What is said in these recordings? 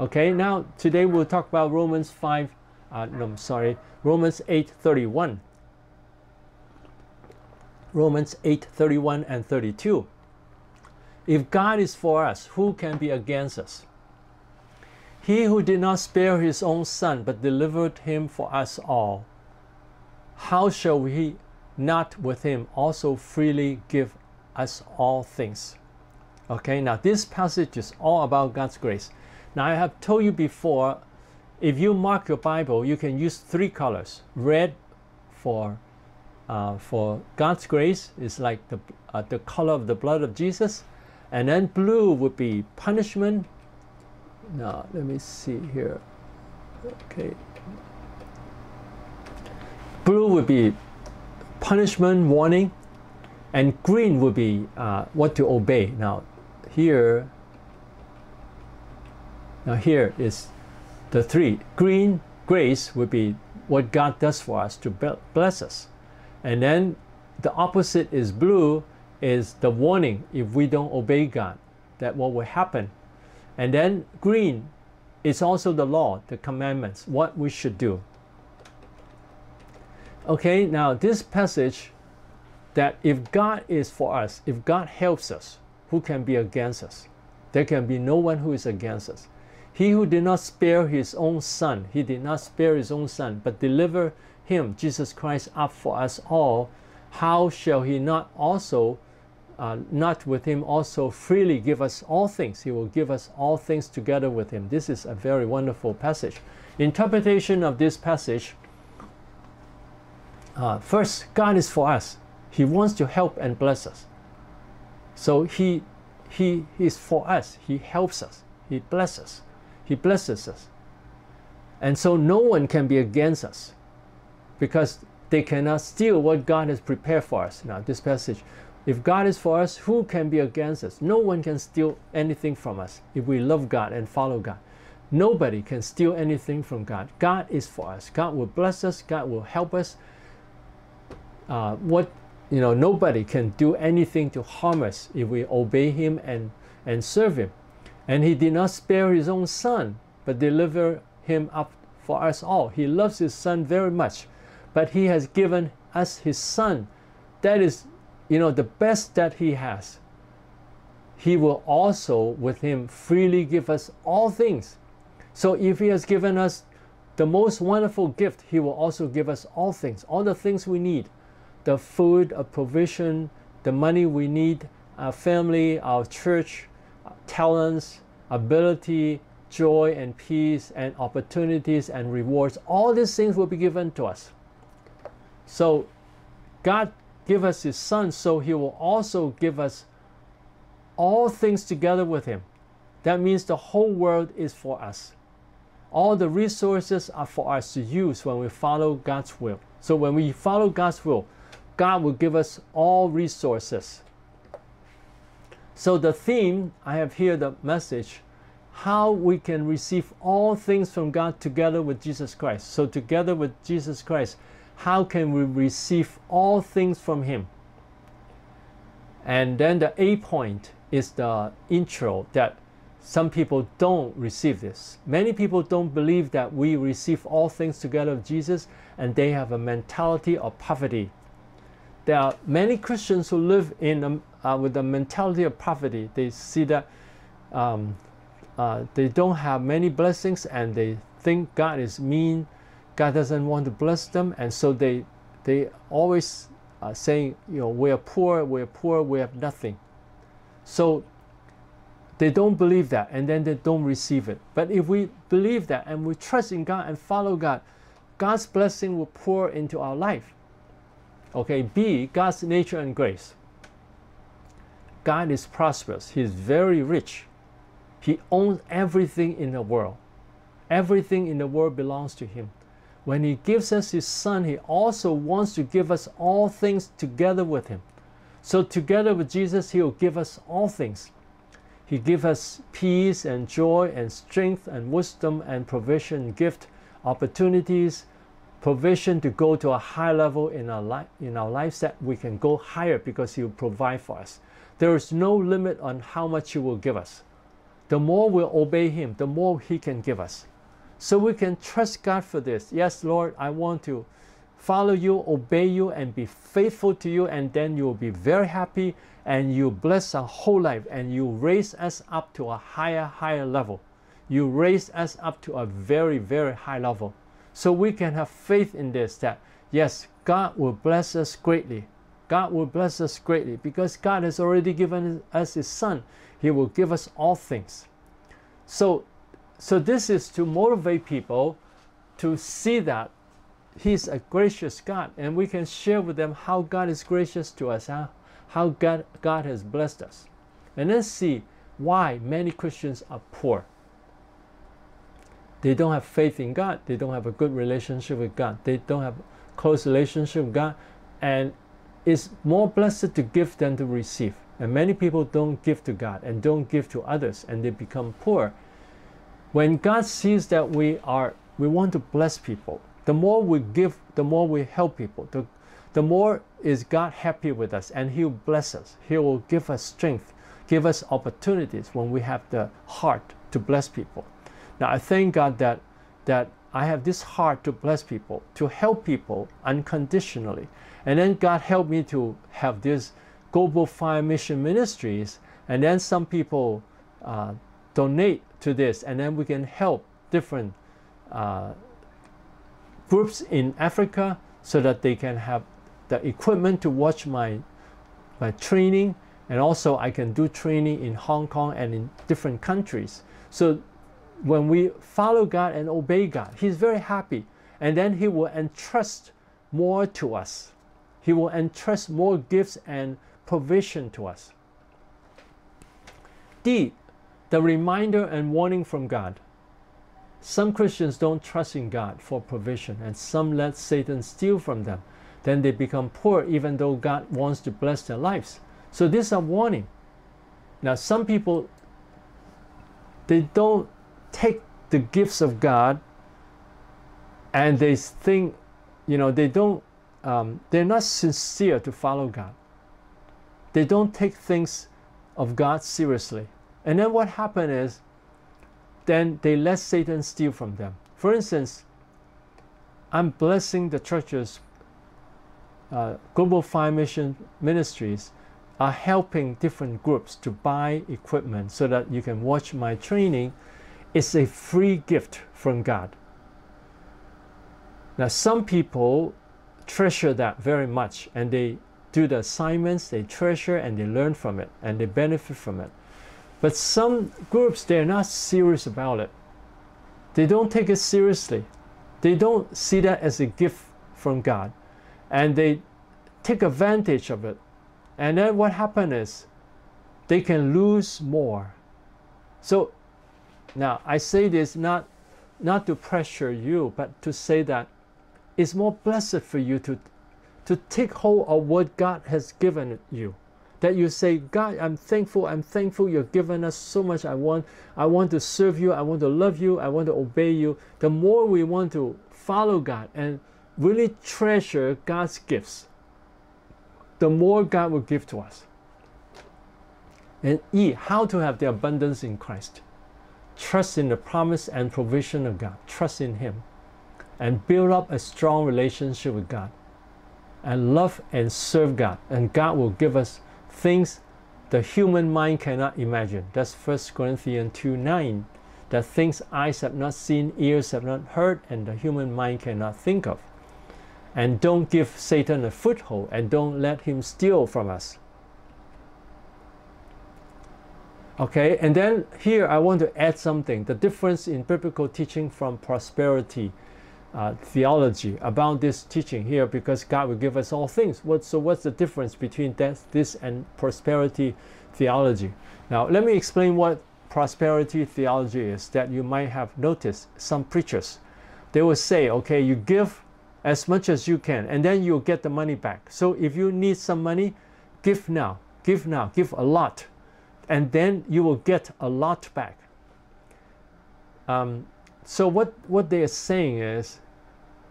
Okay, now today we'll talk about Romans 8:31. Romans 8:31 and 32. If God is for us, who can be against us? He who did not spare his own son, but delivered him for us all, how shall he not with him also freely give us all things? Okay, now this passage is all about God's grace. Now I have told you before, if you mark your Bible, you can use three colors. Red for God's grace is like the color of the blood of Jesus, and then blue would be punishment. Now let me see here. Okay, blue would be punishment, warning, and green would be what to obey. Now here, is the three. Green, grace, would be what God does for us to bless us. And then the opposite is blue, is the warning if we don't obey God, that what will happen. And then green is also the law, the commandments, what we should do. Okay, now this passage that if God is for us, if God helps us, who can be against us? There can be no one who is against us. He who did not spare his own son, he did not spare his own son, but deliver him, Jesus Christ, up for us all, how shall he not also, not with him also freely give us all things? He will give us all things together with him. This is a very wonderful passage. Interpretation of this passage, first, God is for us. He wants to help and bless us. So he is for us. He helps us. He blesses us. He blesses us. And so no one can be against us, because they cannot steal what God has prepared for us. Now this passage, if God is for us, who can be against us? No one can steal anything from us if we love God and follow God. Nobody can steal anything from God. God is for us. God will bless us. God will help us. Nobody can do anything to harm us if we obey him and serve him. And he did not spare his own son, but deliver him up for us all. He loves his son very much, but he has given us his son. That is, the best that he has. He will also with him freely give us all things. So if he has given us the most wonderful gift, he will also give us all things, all the things we need. The food, a provision, the money we need, our family, our church, our talents, ability, joy and peace and opportunities and rewards. All these things will be given to us. So God gave us his son, so he will also give us all things together with him. That means the whole world is for us. All the resources are for us to use when we follow God's will. So when we follow God's will, God will give us all resources. So the theme, I have here the message, how we can receive all things from God together with Jesus Christ. So together with Jesus Christ, how can we receive all things from him? And then the A point is the intro, that some people don't receive this. Many people don't believe that we receive all things together with Jesus, and they have a mentality of poverty. There are many Christians who live in with the mentality of poverty. They see that they don't have many blessings, and they think God is mean, God doesn't want to bless them, and so they always are saying, we are poor, we are poor, we have nothing. So they don't believe that, and then they don't receive it. But if we believe that and we trust in God and follow God, God's blessing will pour into our life. Okay, B, God's nature and grace. God is prosperous. He is very rich. He owns everything in the world. Everything in the world belongs to him. When he gives us his son, he also wants to give us all things together with him. So together with Jesus, he will give us all things. He gives us peace and joy and strength and wisdom and provision, gift, opportunities, provision to go to a high level in our life, in our lives, that we can go higher because he will provide for us. There is no limit on how much he will give us. the more we'll obey Him, the more He can give us. So we can trust God for this. Yes, Lord, I want to follow You, obey You, and be faithful to You, and then You will be very happy, and You bless our whole life, and You raise us up to a higher, higher level. You raise us up to a very, very high level. So we can have faith in this, that yes, God will bless us greatly. God will bless us greatly because God has already given us His Son. He will give us all things. So this is to motivate people to see that He's a gracious God, and we can share with them how God is gracious to us, how God has blessed us. And then see why many Christians are poor. They don't have faith in God. They don't have a good relationship with God. They don't have a close relationship with God. And it's more blessed to give than to receive. And many people don't give to God and don't give to others, and they become poor. When God sees that we want to bless people, the more we give, the more we help people, the more is God happy with us, and He'll bless us. He will give us strength, give us opportunities when we have the heart to bless people. Now, I thank God that I have this heart to bless people, to help people unconditionally. And then God helped me to have this Global Fire Mission Ministries. And then some people donate to this. And then we can help different groups in Africa so that they can have the equipment to watch my training. And also I can do training in Hong Kong and in different countries. So when we follow God and obey God, He's very happy, and then He will entrust more to us. He will entrust more gifts and provision to us. D, the reminder and warning from God. Some Christians don't trust in God for provision, and some let Satan steal from them. Then they become poor even though God wants to bless their lives. So this is a warning. Now some people, they don't take the gifts of God, and they think, you know, they don't, they're not sincere to follow God. They don't take things of God seriously. And then what happened is, then they let Satan steal from them. For instance, I'm blessing the churches, Global Fire Mission Ministries are helping different groups to buy equipment so that you can watch my training. It's a free gift from God. Now some people treasure that very much, and they do the assignments, they treasure and they learn from it and they benefit from it. But some groups, they're not serious about it. They don't take it seriously. They don't see that as a gift from God, and they take advantage of it. And then what happens is they can lose more. So now, I say this not to pressure you, but to say that it's more blessed for you to take hold of what God has given you. That you say, God, I'm thankful You've given us so much. I want to serve You, I want to love You, I want to obey You. The more we want to follow God and really treasure God's gifts, the more God will give to us. And E, how to have the abundance in Christ. Trust in the promise and provision of God. Trust in Him and build up a strong relationship with God, and love and serve God, and God will give us things the human mind cannot imagine. That's 1 Corinthians 2:9, that things eyes have not seen, ears have not heard, and the human mind cannot think of. And don't give Satan a foothold, and don't let him steal from us. Okay, and then here I want to add something, the difference in biblical teaching from prosperity theology about this teaching here, because God will give us all things. So what's the difference between this and prosperity theology? Now let me explain what prosperity theology is, that you might have noticed some preachers. They will say, okay, you give as much as you can, and then you'll get the money back. So if you need some money, give now, give a lot, and then you will get a lot back. So what they are saying is,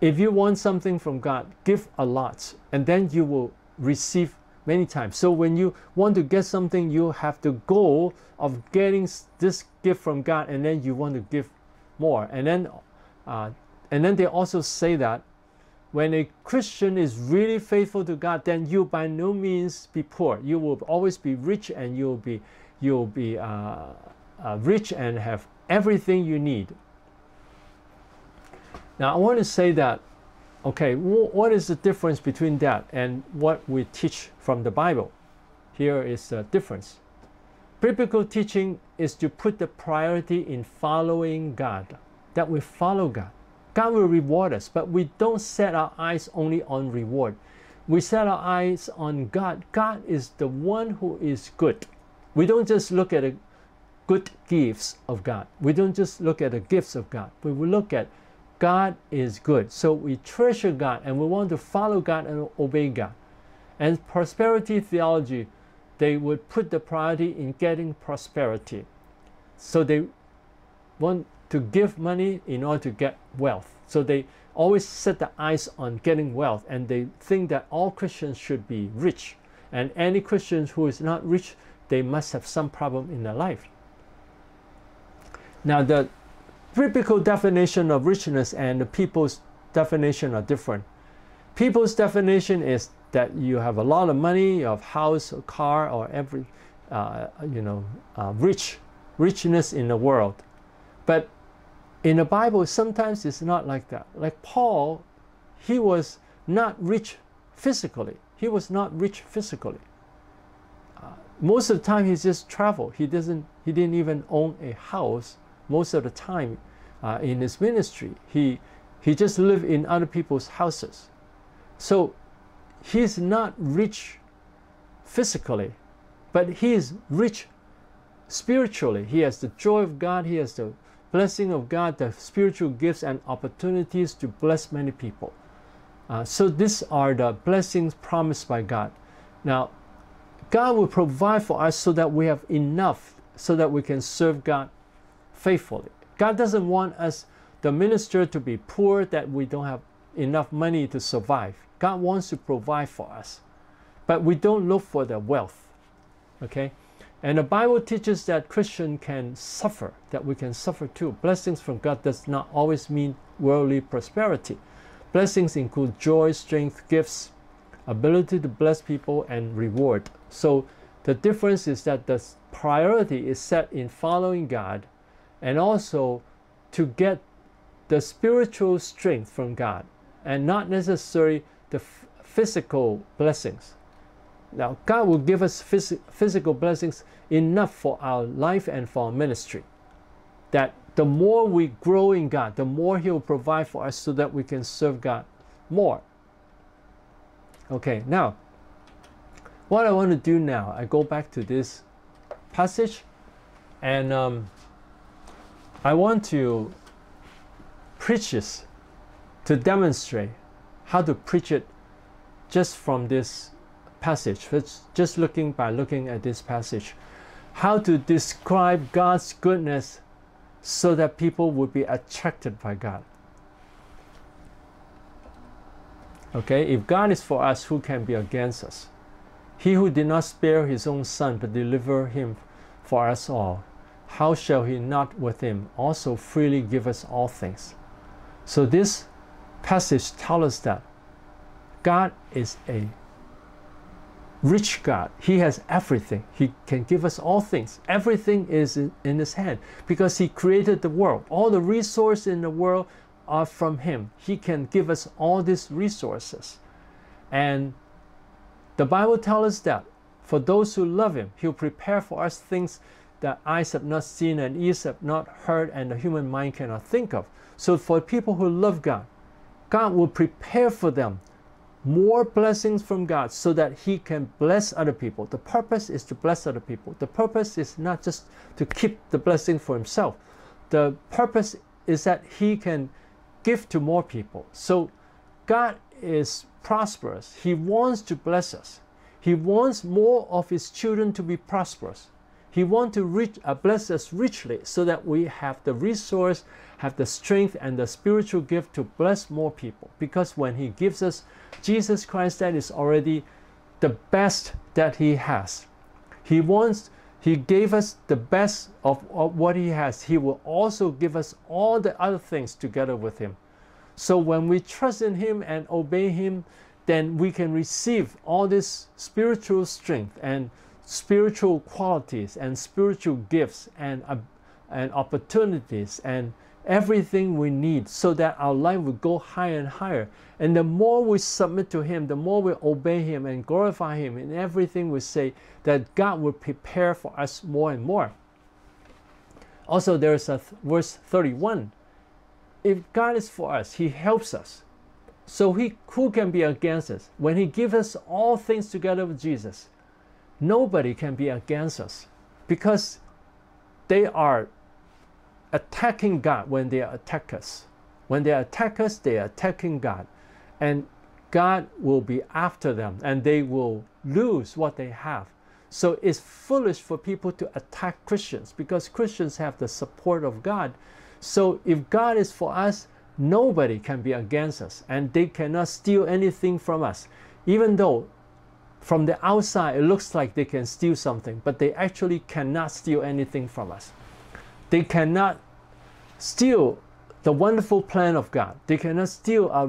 if you want something from God, give a lot, and then you will receive many times. So when you want to get something, you have the goal of getting this gift from God, and then you want to give more. And then they also say that when a Christian is really faithful to God, then you by no means be poor. You will always be rich, and you'll be rich and have everything you need. Now I want to say that, okay, what is the difference between that and what we teach from the Bible? Here is the difference. Biblical teaching is to put the priority in following God, that we follow God. God will reward us, but we don't set our eyes only on reward. We set our eyes on God. God is the one who is good. We don't just look at the good gifts of God. We don't just look at the gifts of God. We will look at God is good. So we treasure God, and we want to follow God and obey God. And prosperity theology, they would put the priority in getting prosperity. So they want to give money in order to get wealth. So they always set their eyes on getting wealth, and they think that all Christians should be rich. And any Christian who is not rich, they must have some problem in their life. Now the biblical definition of richness and the people's definition are different. People's definition is that you have a lot of money, you have a house, a car, or every, richness in the world. But in the Bible, sometimes it's not like that. Like Paul, he was not rich physically. He was not rich physically. Most of the time, he just traveled. He didn't even own a house most of the time in his ministry. He just lived in other people's houses. So he's not rich physically, but he is rich spiritually. He has the joy of God. He has the blessing of God, the spiritual gifts and opportunities to bless many people. So these are the blessings promised by God. Now, God will provide for us so that we have enough, so that we can serve God faithfully. God doesn't want us, the minister, to be poor, that we don't have enough money to survive. God wants to provide for us, but we don't look for the wealth. Okay? And the Bible teaches that Christians can suffer, that we can suffer too. Blessings from God does not always mean worldly prosperity. Blessings include joy, strength, gifts, ability to bless people, and reward. So the difference is that the priority is set in following God, and also to get the spiritual strength from God, and not necessarily the physical blessings. Now, God will give us physical blessings enough for our life and for our ministry. That the more we grow in God, the more He will provide for us so that we can serve God more. Okay, now, what I want to do now, I go back to this passage, and I want to preach this to demonstrate how to preach it just from this passage, just by looking at this passage, how to describe God's goodness so that people would be attracted by God. Okay, if God is for us, who can be against us? He who did not spare his own son but delivered him for us all, how shall he not with him also freely give us all things? So this passage tells us that God is a rich God. He has everything. He can give us all things. Everything is in His hand because He created the world. All the resources in the world are from Him. He can give us all these resources. And the Bible tells us that for those who love Him, He'll prepare for us things that eyes have not seen and ears have not heard and the human mind cannot think of. So for people who love God, God will prepare for them more blessings from God so that He can bless other people. The purpose is to bless other people. The purpose is not just to keep the blessing for Himself. The purpose is that He can give to more people. So God is prosperous. He wants to bless us. He wants more of His children to be prosperous. He wants to bless us richly so that we have the resource, have the strength, and the spiritual gift to bless more people. Because when He gives us Jesus Christ, that is already the best that He has. He gave us the best of what He has. He will also give us all the other things together with Him. So when we trust in Him and obey Him, then we can receive all this spiritual strength and spiritual qualities and spiritual gifts and opportunities and everything we need, so that our life will go higher and higher. And the more we submit to Him, the more we obey Him and glorify Him in everything we say, that God will prepare for us more and more. Also, there is a verse 31. If God is for us, He helps us. So who can be against us? When He gives us all things together with Jesus, nobody can be against us, because they are attacking God when they attack us. When they attack us, they are attacking God, and God will be after them, and they will lose what they have. So it's foolish for people to attack Christians, because Christians have the support of God. So if God is for us, nobody can be against us, and they cannot steal anything from us. Even though from the outside it looks like they can steal something, but they actually cannot steal anything from us. They cannot steal the wonderful plan of God. They cannot steal our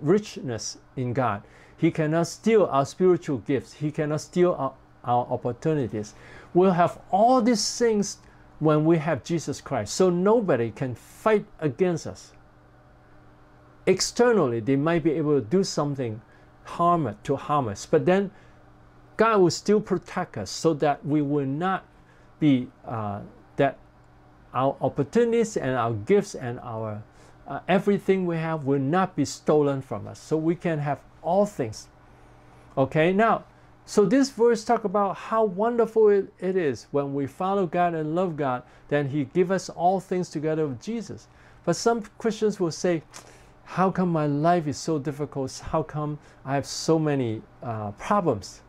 richness in God. He cannot steal our spiritual gifts. He cannot steal our opportunities. We'll have all these things when we have Jesus Christ. So nobody can fight against us. Externally, they might be able to do something to harm us, but then God will still protect us, so that we will not be that our opportunities and our gifts and our everything we have will not be stolen from us, so we can have all things. Okay, now, so this verse talk about how wonderful it is when we follow God and love God. Then He gives us all things together with Jesus. But some Christians will say, how come my life is so difficult? How come I have so many problems?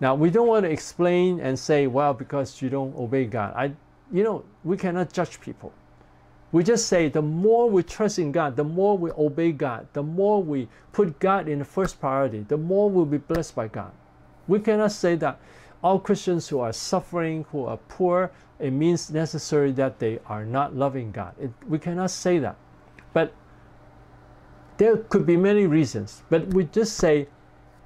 Now, we don't want to explain and say, well, because you don't obey God. We cannot judge people. We just say, the more we trust in God, the more we obey God, the more we put God in the first priority, the more we'll be blessed by God. We cannot say that all Christians who are suffering, who are poor, it means necessary that they are not loving God. We cannot say that. But there could be many reasons. But we just say,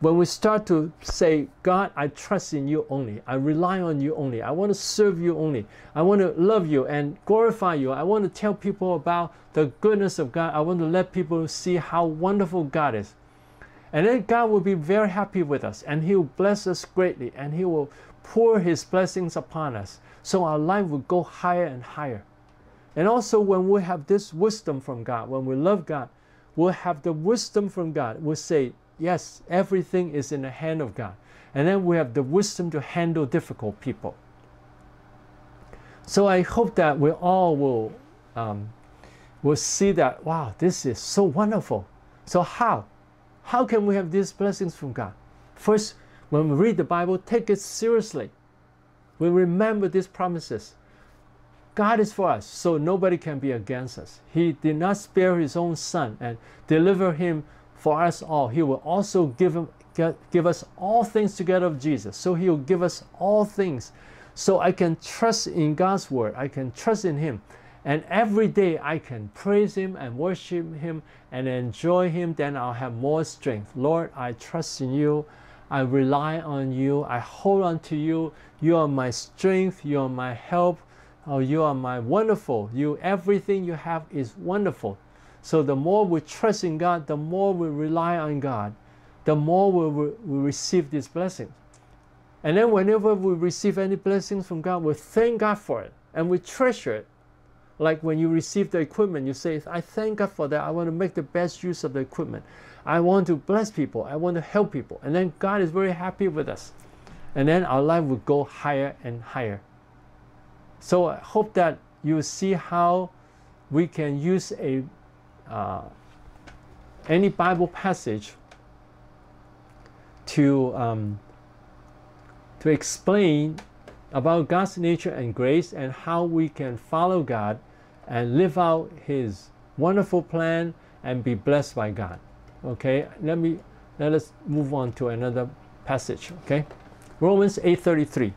when we start to say, God, I trust in You only, I rely on You only, I want to serve You only, I want to love You and glorify You, I want to tell people about the goodness of God, I want to let people see how wonderful God is. And then God will be very happy with us, and He will bless us greatly, and He will pour His blessings upon us, so our life will go higher and higher. And also, when we have this wisdom from God, when we love God, we'll have the wisdom from God. We'll say, yes, everything is in the hand of God. And then we have the wisdom to handle difficult people. So I hope that we all will see that, wow, this is so wonderful. So how can we have these blessings from God? First, when we read the Bible, take it seriously. We remember these promises. God is for us, so nobody can be against us. He did not spare His own Son and deliver Him for us all. He will also give us all things together with Jesus. So He will give us all things. So I can trust in God's Word. I can trust in Him. And every day I can praise Him and worship Him and enjoy Him. Then I'll have more strength. Lord, I trust in You. I rely on You. I hold on to You. You are my strength. You are my help. Oh, You are my wonderful. Everything You have is wonderful. So the more we trust in God, the more we rely on God, the more we receive these blessings. And then whenever we receive any blessings from God, we thank God for it, and we treasure it. Like when you receive the equipment, you say, I thank God for that. I want to make the best use of the equipment. I want to bless people. I want to help people. And then God is very happy with us. And then our life will go higher and higher. So I hope that you see how we can use any Bible passage to explain about God's nature and grace, and how we can follow God and live out His wonderful plan and be blessed by God. Okay, let me Now let's move on to another passage. Okay, Romans 8:33.